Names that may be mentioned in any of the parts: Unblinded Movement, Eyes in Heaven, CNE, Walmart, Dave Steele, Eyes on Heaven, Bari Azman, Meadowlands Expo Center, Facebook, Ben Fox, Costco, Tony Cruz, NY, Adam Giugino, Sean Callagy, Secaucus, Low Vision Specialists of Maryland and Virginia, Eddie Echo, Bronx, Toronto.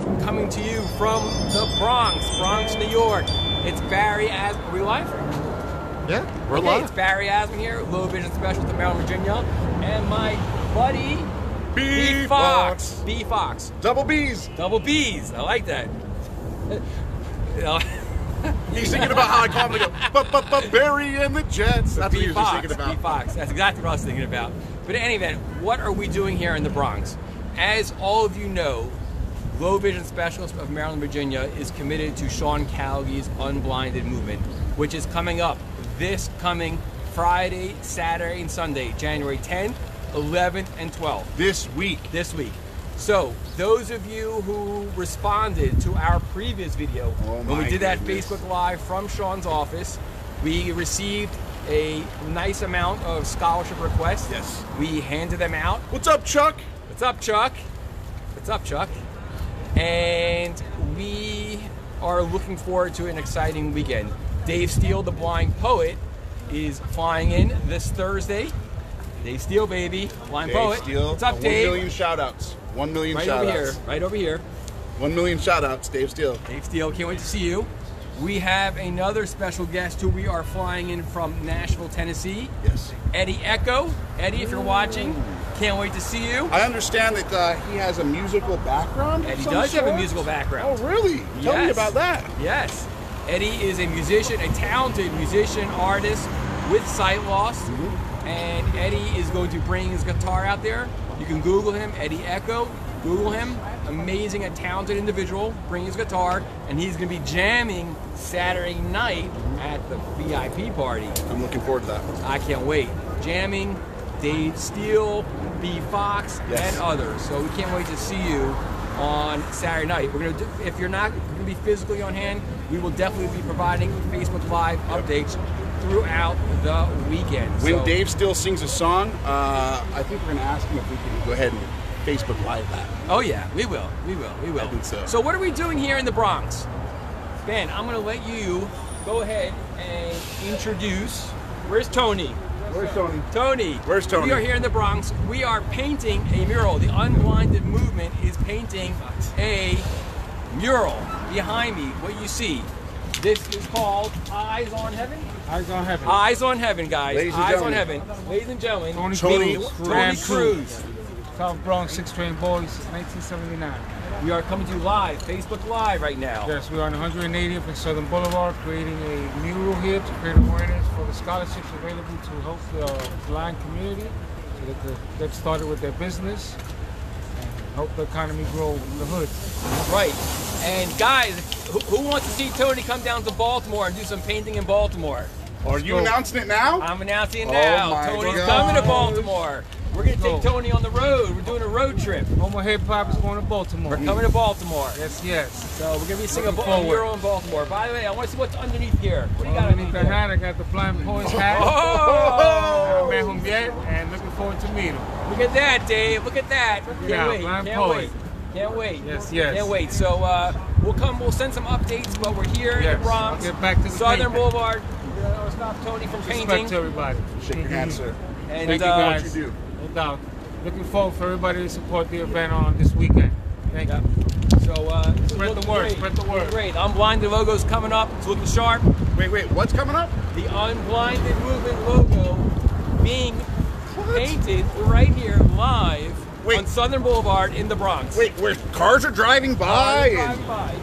Live, coming to you from the Bronx, New York. It's Bari Azman. Are we live? Yeah, we're live. It's Bari Azman here, Low Vision Specialists of Maryland and Virginia, and my buddy B Fox. B Fox. Double B's. Double B's. I like that. He's thinking about how I calmly go, Bari and the Jets. That's what he was thinking about. B Fox. That's exactly what I was thinking about. But in any event, what are we doing here in the Bronx? As all of you know, Low Vision Specialists of Maryland and Virginia is committed to Sean Callagy's Unblinded Movement, which is coming up this coming Friday, Saturday, and Sunday, January 10th, 11th, and 12th. This week. This week. So, those of you who responded to our previous video, when we did that Facebook Live from Sean's office, we received a nice amount of scholarship requests. Yes. We handed them out. What's up, Chuck? What's up, Chuck? What's up, Chuck? And we are looking forward to an exciting weekend. Dave Steele, the blind poet, is flying in this Thursday. Dave Steele, baby. Blind poet. Steele. What's up, Dave? 1 million shout-outs. 1 million shout-outs. Right over here. 1 million shout-outs, Dave Steele. Dave Steele, can't wait to see you. We have another special guest who we are flying in from Nashville, Tennessee. Yes. Eddie Echo. Eddie, if you're watching, can't wait to see you. I understand that he has a musical background. Eddie does have a musical background. Oh, really? Yes. Tell me about that. Yes. Eddie is a musician, a talented musician, artist with sight loss. Mm-hmm. And Eddie is going to bring his guitar out there. You can Google him, Eddie Echo. Google him. Amazing, a talented individual. Bring his guitar, and he's going to be jamming Saturday night at the VIP party. I'm looking forward to that. I can't wait. Jamming, Dave Steele, B Fox, yes, and others. So we can't wait to see you on Saturday night. We're going to, if you're not going to be physically on hand, we will definitely be providing Facebook Live updates throughout the weekend. When Dave Steele sings a song, I think we're going to ask him if we can go ahead and Facebook Live that. Oh yeah, we will. We will. We will. I think so. So what are we doing here in the Bronx? Ben, I'm going to let you go ahead and introduce. Where's Tony? Where's Tony? Tony. Where's Tony? We are here in the Bronx. We are painting a mural. The Unblinded Movement is painting a mural. Behind me, what you see. This is called Eyes on Heaven. Eyes on Heaven. Eyes on Heaven, guys. Ladies and Eyes on Heaven. Ladies and gentlemen. Tony Cruz. South Bronx 6-Train Boys, 1979. We are coming to you live, Facebook Live right now. Yes, we are on 180th and Southern Boulevard, creating a mural here to create awareness for the scholarships available to help the blind community so that they get started with their business and help the economy grow in the hood. Right. And guys, who wants to see Tony come down to Baltimore and do some painting in Baltimore? Are you announcing it now? I'm announcing it now. Tony's coming to Baltimore. We're going to take Tony on the road. We're doing a road trip. Homo Hip Hop is going to Baltimore. We're coming to Baltimore. Yes, yes. So we're going to be singing a mural in Baltimore. By the way, I want to see what's underneath here. What do you got underneath that hat? I got the blind poet's hat. Oh! I met him yet, and looking forward to meeting him. Look at that, Dave. Look at that. Can't wait. Yes, yes. Can't wait. So we'll come. We'll send some updates while we're here in the Bronx. I'll get back to the Southern Boulevard. I'll stop Tony from painting. Respect to everybody. Shake your hand, sir. And thank you guys. What you do. Down. Looking forward for everybody to support the event on this weekend. Thank you. So spread the word. Spread the word. Great. Unblinded logo's coming up. It's looking sharp. Wait. What's coming up? The Unblinded Movement logo being painted right here live on Southern Boulevard in the Bronx. Wait, where cars are driving by.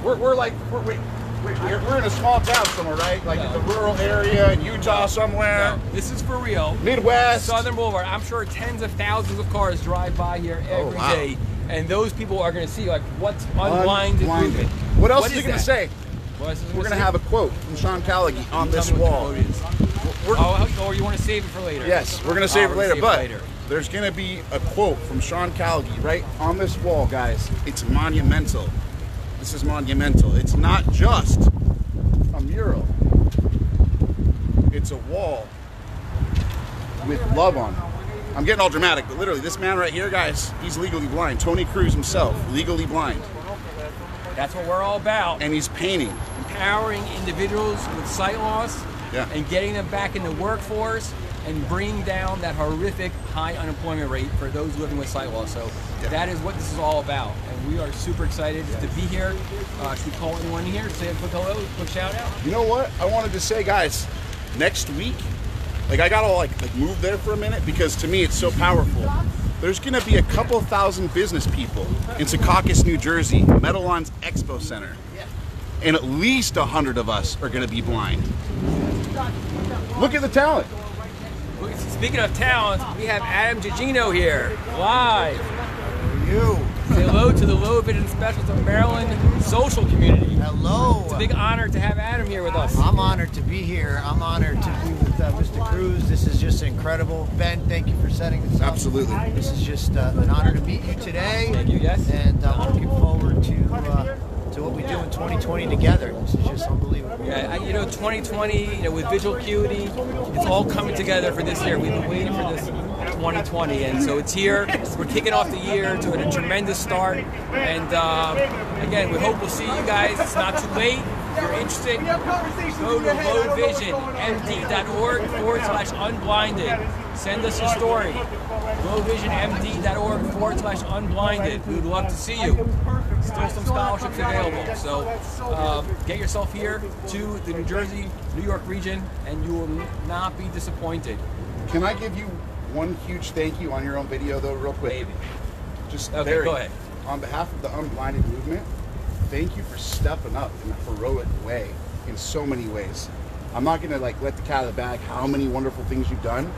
We're in a small town somewhere, right? Like in the rural area, in Utah somewhere. No, this is for real. Midwest. Southern Boulevard. I'm sure tens of thousands of cars drive by here every day. And those people are going to see, like, what's Unblinded Movement. What else is he going to say? We're going to have a quote from Sean Callagy on this wall. Or you want to save it for later? Yes, we're going to save it later. But there's going to be a quote from Sean Callagy right on this wall, guys. It's monumental. This is monumental. It's not just a mural. It's a wall with love on it. I'm getting all dramatic, but literally, this man right here, guys, he's legally blind. Tony Cruz himself, legally blind. That's what we're all about. And he's painting. Empowering individuals with sight loss and getting them back in the workforce and bring down that horrific high unemployment rate for those living with sight loss. So that is what this is all about, and we are super excited to be here. Should we call anyone here, say a quick hello, quick shout out? You know what? I wanted to say, guys, next week, like I gotta like move there for a minute because to me it's so powerful. There's gonna be a couple thousand business people in Secaucus, New Jersey, Meadowlands Expo Center, and at least 100 of us are gonna be blind. Look at the talent. Speaking of talent, we have Adam Giugino here, live. Say hello to the Low Vision Specialists of Maryland social community. Hello. It's a big honor to have Adam here with us. I'm honored to be here. I'm honored to be with Mr. Cruz. This is just incredible. Ben, thank you for setting this up. Absolutely. This is just an honor to meet you today. Thank you, yes. And I'm looking forward to what we do in 2020 together. This is just unbelievable. Yeah, you know, 2020, you know, with visual acuity, it's all coming together for this year. We've been waiting for this 2020, and so it's here. We're kicking off the year to a tremendous start, and again, we hope we'll see you guys. It's not too late. If you're interested, go to lowvisionmd.org/unblinded. Send us your story. lowvisionmd.org/unblinded. We would love to see you. Still some scholarships available, so get yourself here to the New Jersey, New York region, and you will not be disappointed. Can I give you one huge thank you on your own video, though, real quick? Maybe. Just okay, go ahead. On behalf of the Unblinded Movement, thank you for stepping up in a heroic way in so many ways. I'm not going to like let the cat out of the bag how many wonderful things you've done,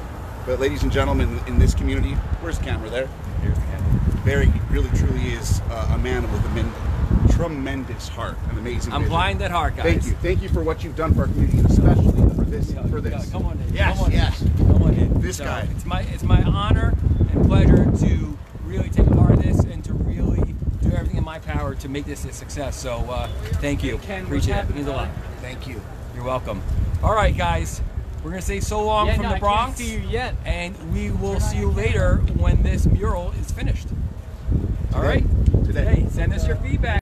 but ladies and gentlemen in this community, where's the camera there? Here's the camera. Bari really truly is a man with a tremendous heart, an amazing vision. Blind at heart, guys. Thank you for what you've done for our community, especially for this. Come on in. Yes, come on in. This guy. It's my honor and pleasure to really take part in this and to really do everything in my power to make this a success. So thank you. Appreciate it. It means a lot. Thank you. You're welcome. All right, guys. We're going to say so long from the Bronx. I can't see you yet. And we will see you later when this mural is finished. All right? Today. Send us your feedback.